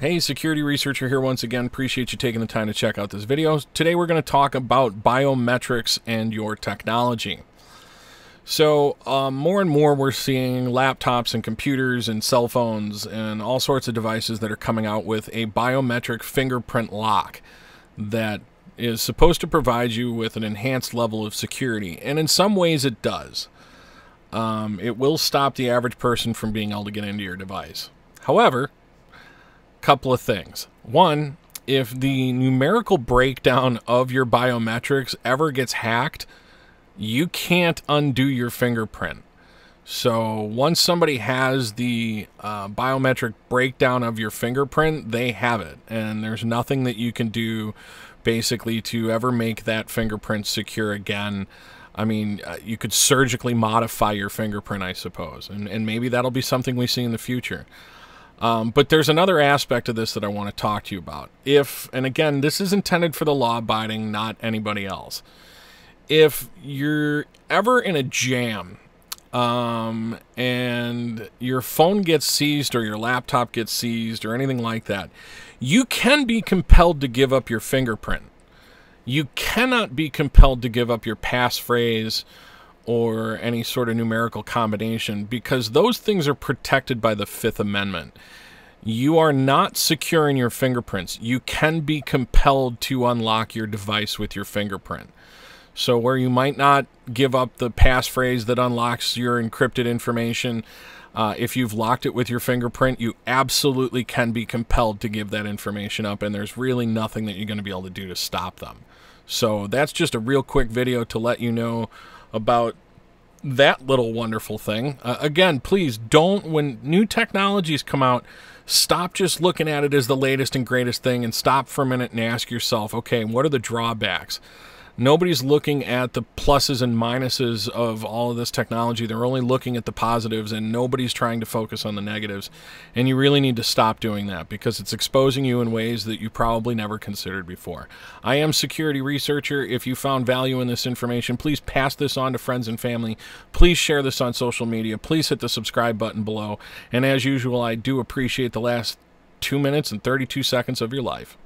Hey, security researcher here once again. Appreciate you taking the time to check out this video. Today we're going to talk about biometrics and your technology. So more and more we're seeing laptops and computers and cell phones and all sorts of devices that are coming out with a biometric fingerprint lock that is supposed to provide you with an enhanced level of security. And in some ways it does. It will stop the average person from being able to get into your device. However, a couple of things. One, if the numerical breakdown of your biometrics ever gets hacked, you can't undo your fingerprint. So once somebody has the biometric breakdown of your fingerprint, they have it. And there's nothing that you can do basically to ever make that fingerprint secure again. I mean, you could surgically modify your fingerprint, I suppose, and maybe that'll be something we see in the future. But there's another aspect of this that I want to talk to you about. And again, this is intended for the law-abiding, not anybody else. If you're ever in a jam and your phone gets seized or your laptop gets seized or anything like that, you can be compelled to give up your fingerprint. You cannot be compelled to give up your passphrase or any sort of numerical combination because those things are protected by the Fifth Amendment. You are not secure in your fingerprints. You can be compelled to unlock your device with your fingerprint. So where you might not give up the passphrase that unlocks your encrypted information, if you've locked it with your fingerprint, you absolutely can be compelled to give that information up, and there's really nothing that you're going to be able to do to stop them. So that's just a real quick video to let you know about that little wonderful thing. Again, please don't, when new technologies come out, stop just looking at it as the latest and greatest thing and stop for a minute and ask yourself, okay, what are the drawbacks? Nobody's looking at the pluses and minuses of all of this technology. They're only looking at the positives, and nobody's trying to focus on the negatives. And you really need to stop doing that because it's exposing you in ways that you probably never considered before. I am Security Researcher. If you found value in this information, please pass this on to friends and family. Please share this on social media. Please hit the subscribe button below. And as usual, I do appreciate the last 2 minutes and 32 seconds of your life.